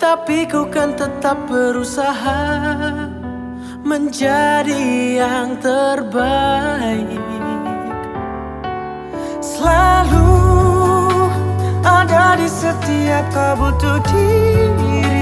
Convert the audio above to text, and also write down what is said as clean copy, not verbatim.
tapi ku kan tetap berusaha menjadi yang terbaik. Selalu ada di setiap kau butuh diri.